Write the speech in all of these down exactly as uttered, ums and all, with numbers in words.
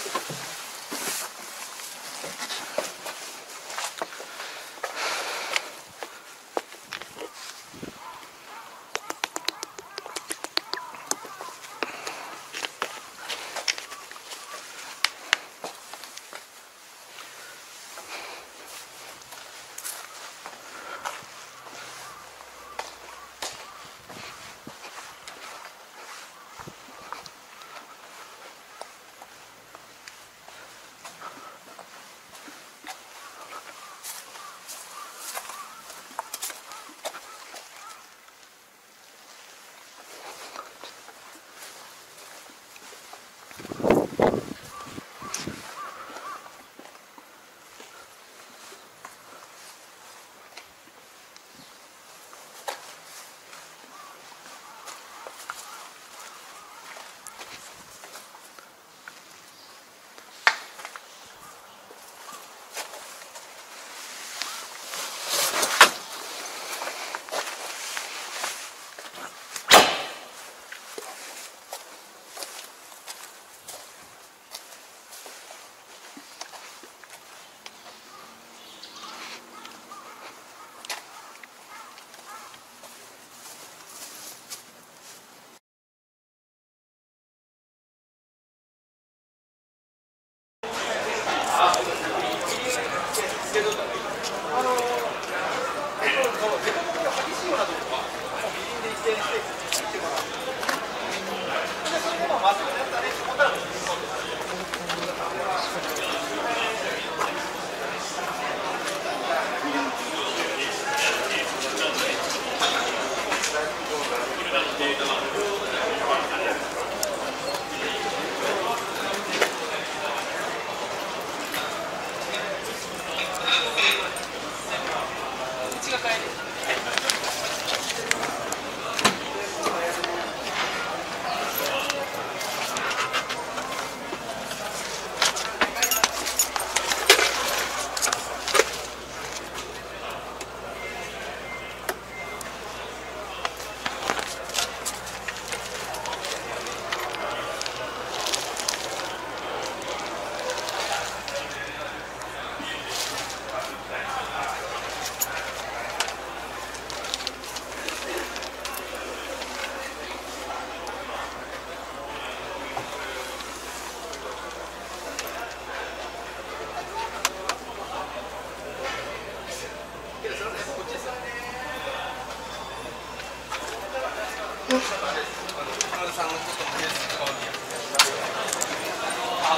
Yeah.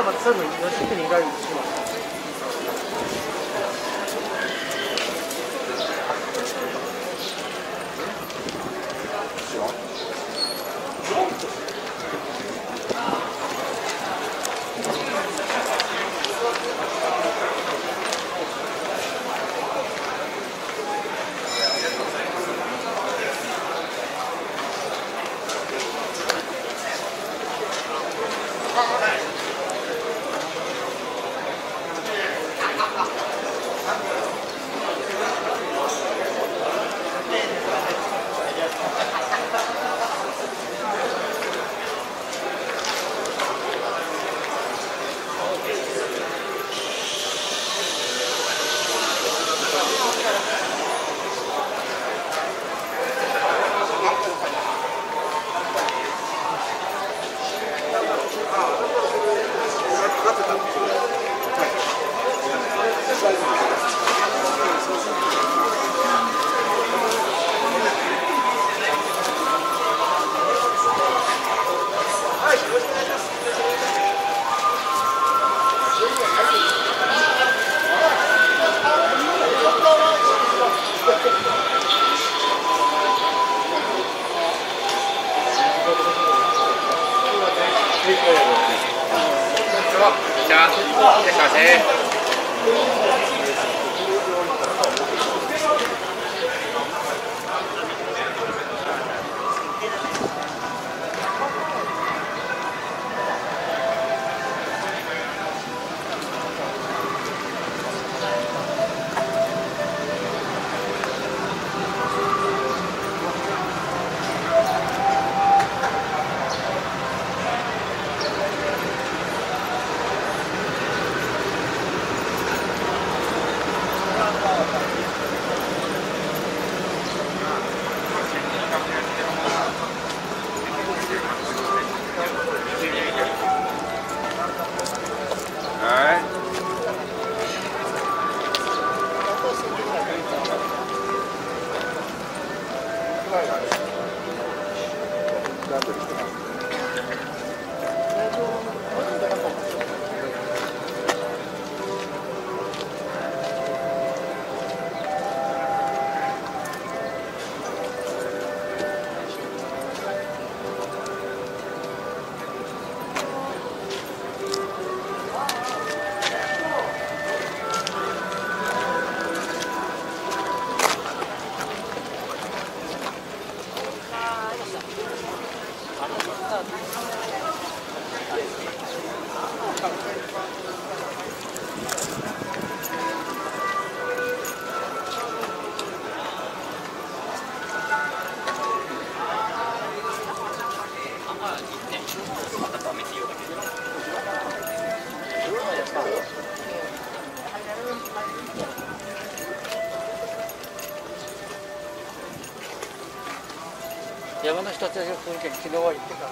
したらまた最後吉幾三以外にします。山の人たちがその件昨日は言ってた。